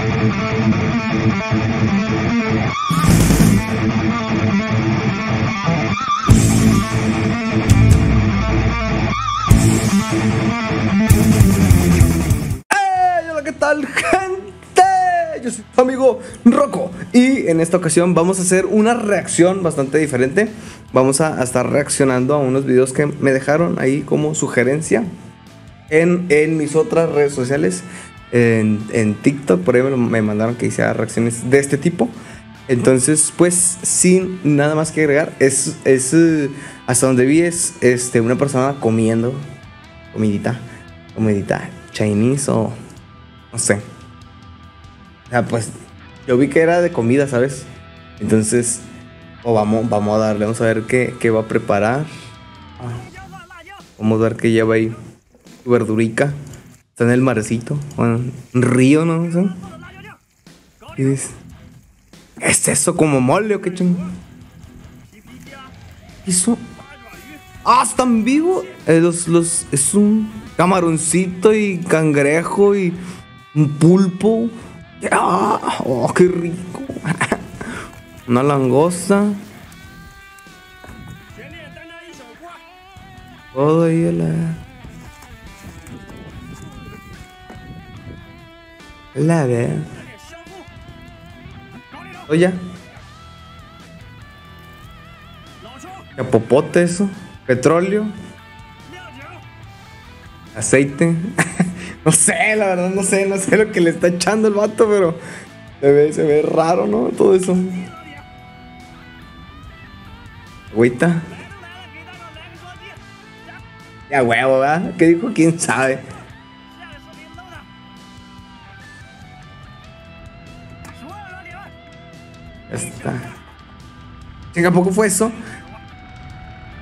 Hola, ¿qué tal, gente? Yo soy tu amigo Rocco y en esta ocasión vamos a hacer una reacción bastante diferente. Vamos a estar reaccionando a unos videos que me dejaron ahí como sugerencia en mis otras redes sociales. En TikTok, por ahí me mandaron que hiciera reacciones de este tipo. Entonces, pues, sin nada más que agregar, hasta donde vi es una persona comiendo comidita chinese o no sé. O sea, pues, yo vi que era de comida, ¿sabes? Entonces, vamos a darle, vamos a ver qué va a preparar. Vamos a ver qué lleva ahí. Verdurica. Está en el marcito, bueno, un río, ¿no? O sea, ¿qué es? ¿Qué es eso? ¿Como mole o qué ching? ¿Eso? ¡Ah, están vivos! Es un camaroncito y cangrejo y un pulpo. ¡Ah! ¡Oh, qué rico! Una langosta. Todo ahí a la verdad. Oye, capopote eso, petróleo, aceite. No sé, la verdad no sé lo que le está echando el vato, pero se ve raro, ¿no? Todo eso. Agüita. Ya huevo, ¿verdad? ¿Qué dijo? ¿Quién sabe? Está. ¿A poco fue eso?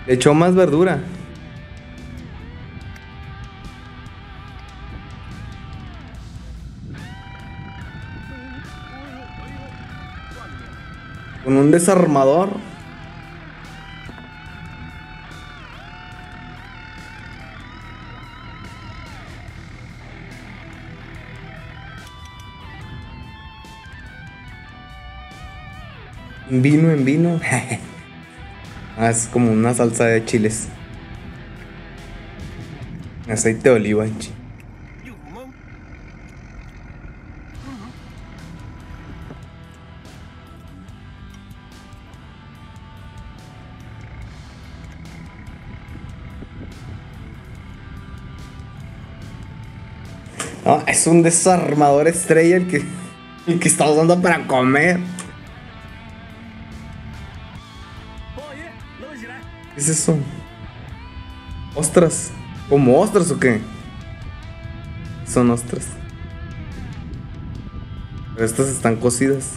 Le echó más verdura. Con un desarmador. En vino. Ah, es como una salsa de chiles. Aceite de oliva. No, es un desarmador estrella el que está usando para comer. ¿Qué es eso? ¿Ostras? ¿Como ostras o qué? Son ostras. Pero estas están cocidas.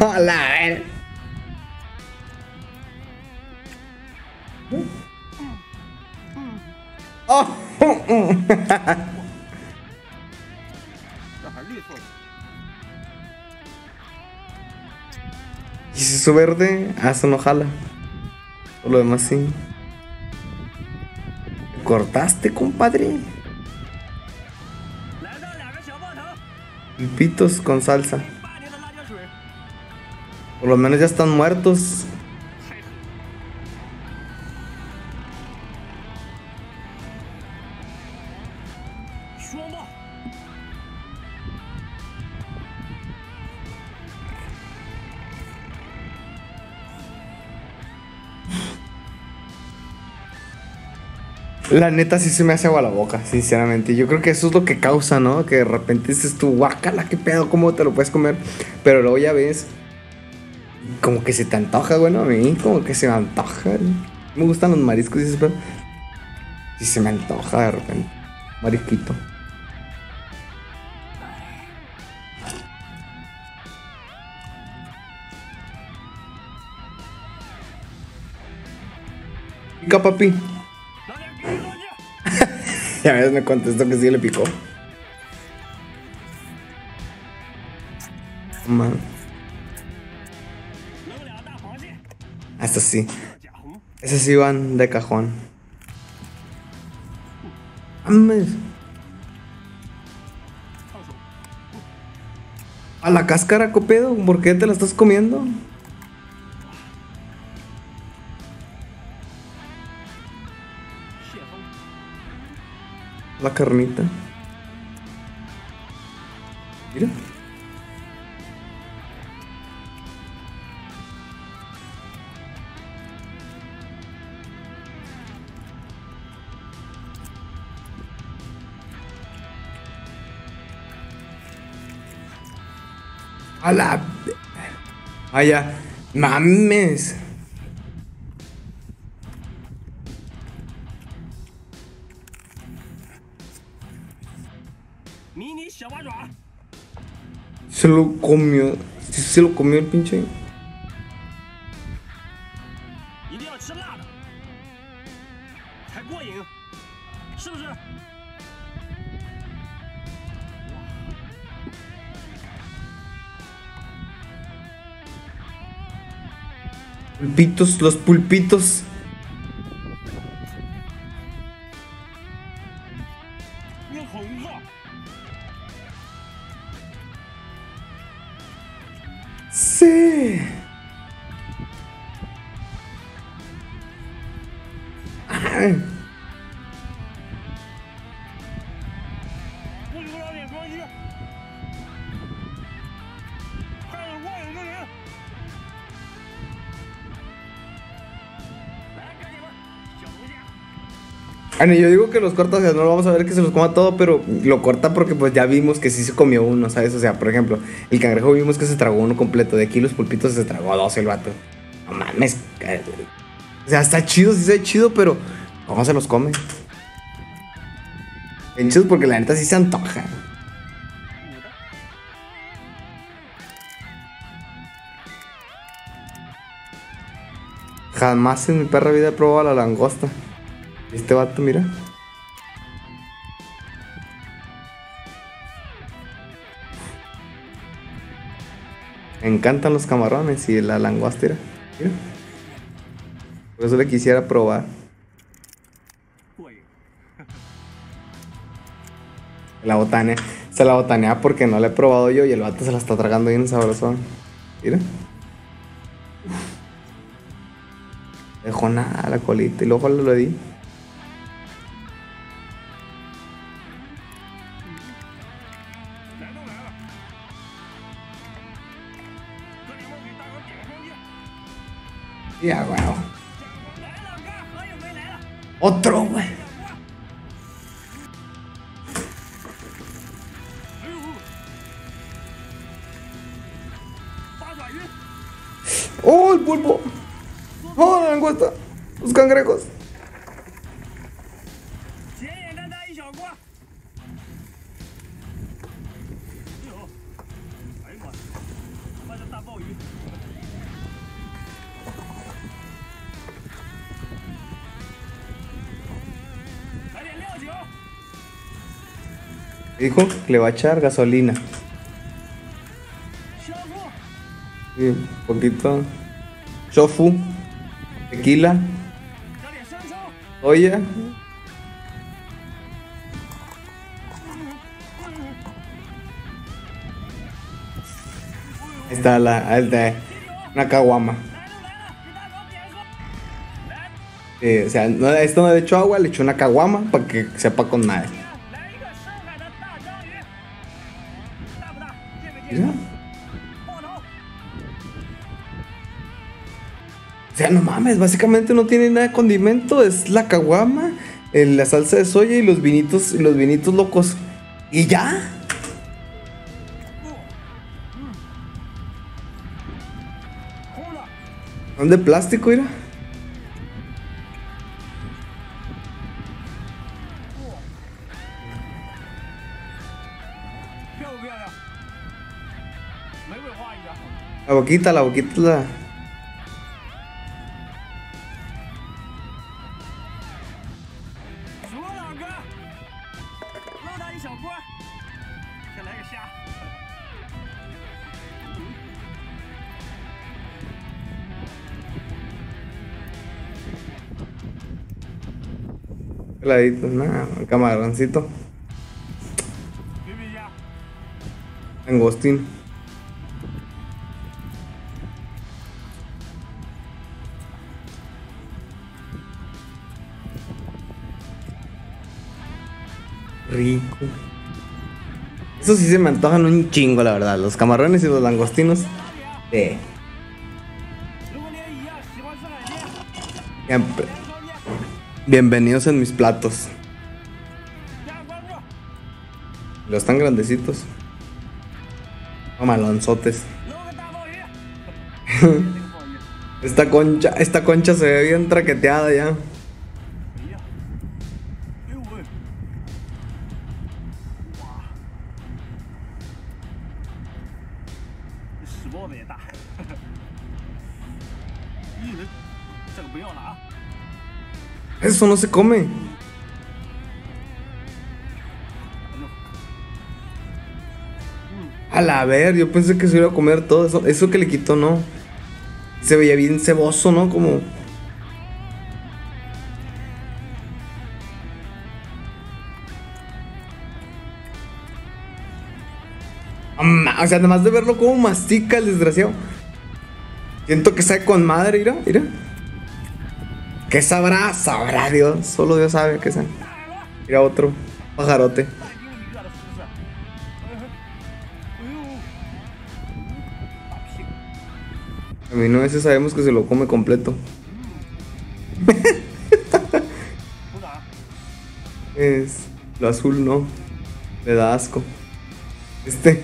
Hola, ¿eh? Oh, ¿y si es verde? Ah, eso no jala. Por lo demás sí. ¿Te cortaste, compadre? Pitos con salsa. Por lo menos ya están muertos. La neta sí se me hace agua la boca, sinceramente. Yo creo que eso es lo que causa, ¿no? Que de repente dices tú, guácala, qué pedo, ¿cómo te lo puedes comer? Pero luego ya ves, como que se te antoja, bueno, a mí como que se me antoja. Me gustan los mariscos y eso, pero sí se me antoja de repente. Marisquito. Pica, papi. Y a veces me contestó que sí le picó. Man. Hasta sí. Esas sí van de cajón. ¡Mames! A la cáscara, copedo, ¿por qué te la estás comiendo? La carnita. Mira. A la... Vaya, mames. Se lo comió. Se lo comió el pinche. Pulpitos, los pulpitos. Sí. Ay. Bueno, yo digo que los corta, o sea, no lo vamos a ver que se los coma todo, pero lo corta porque pues ya vimos que sí se comió uno, ¿sabes? O sea, por ejemplo, el cangrejo vimos que se tragó uno completo, de aquí los pulpitos se tragó 12 el vato. No mames. O sea, está chido, sí está chido, pero ¿cómo se los come? Pinchos porque la neta sí se antoja. Jamás en mi perra vida he probado la langosta. Este vato, mira. Me encantan los camarones y la langosta, mira. Por eso le quisiera probar. La botanea. Se la botanea porque no la he probado yo y el vato se la está tragando bien sabrosón. Mira. Dejó nada la colita y luego lo di. Ya, wow. Otro, güey. Oh, el pulpo. Oh, la langosta. Los cangrejos. Dijo que le va a echar gasolina. Sí, un poquito. Shofu. Tequila. Soya. Ahí está la... una caguama. O sea, no, esto no le echó agua, le echó una caguama para que sepa con nada. O sea, no mames, básicamente no tiene nada de condimento, es la caguama, la salsa de soya y los vinitos locos. ¿Y ya? Son de plástico, mira. La boquita, la boquita, la... Peladitos, nada, camaroncito. Angostín. Rico. Eso sí se me antojan un chingo, la verdad. Los camarones y los langostinos. Bienvenidos en mis platos. Los tan grandecitos. Malonzotes. Esta concha se ve bien traqueteada ya. Eso no se come. A la ver, yo pensé que se iba a comer todo eso. Eso que le quitó, no. Se veía bien ceboso, ¿no? Como... O sea, además de verlo como mastica el desgraciado. Siento que sabe con madre, mira, mira. ¿Qué sabrá? Sabrá Dios. Solo Dios sabe qué sabe. Mira otro pajarote. A mí no, ese sabemos que se lo come completo. Es lo azul, no. Le da asco. Este.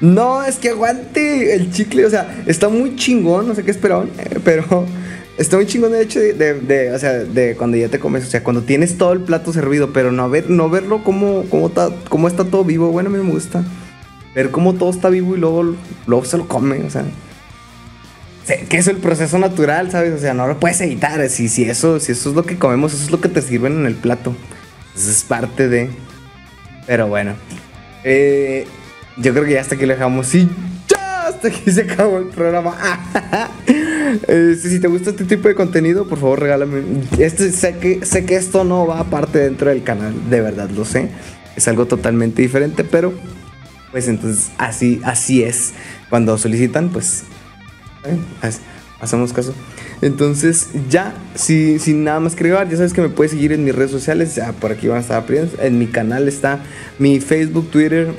No, es que aguante el chicle, o sea, está muy chingón, no sé qué esperaban, pero está muy chingón el hecho de cuando ya te comes, o sea, cuando tienes todo el plato servido, pero no verlo como está todo vivo. Bueno, a mí me gusta ver cómo todo está vivo y luego se lo come, o sea, que es el proceso natural, ¿sabes? O sea, no lo puedes evitar, si eso es lo que comemos, eso es lo que te sirven en el plato, eso es parte de... Pero bueno, yo creo que ya hasta aquí lo dejamos. Y ya hasta aquí se acabó el programa. Si te gusta este tipo de contenido, por favor regálame. Sé que esto no va aparte dentro del canal, de verdad lo sé. Es algo totalmente diferente, pero pues entonces así es. Cuando solicitan, pues hacemos caso. Entonces ya, sin nada más que agregar, ya sabes que me puedes seguir en mis redes sociales. Ya por aquí van a estar abriendo. En mi canal está mi Facebook, Twitter,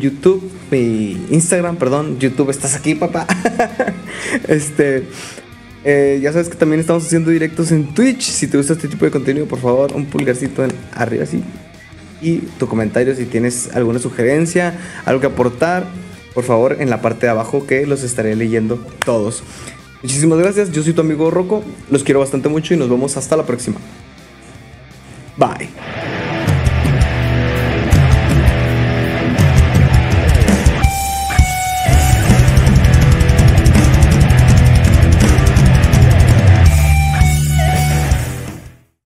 YouTube, mi Instagram, perdón, YouTube, estás aquí, papá. Ya sabes que también estamos haciendo directos en Twitch. Si te gusta este tipo de contenido, por favor, un pulgarcito arriba así. Y tu comentario si tienes alguna sugerencia, algo que aportar, por favor, en la parte de abajo, que los estaré leyendo todos. Muchísimas gracias, yo soy tu amigo Rocco, los quiero bastante mucho y nos vemos hasta la próxima. Bye.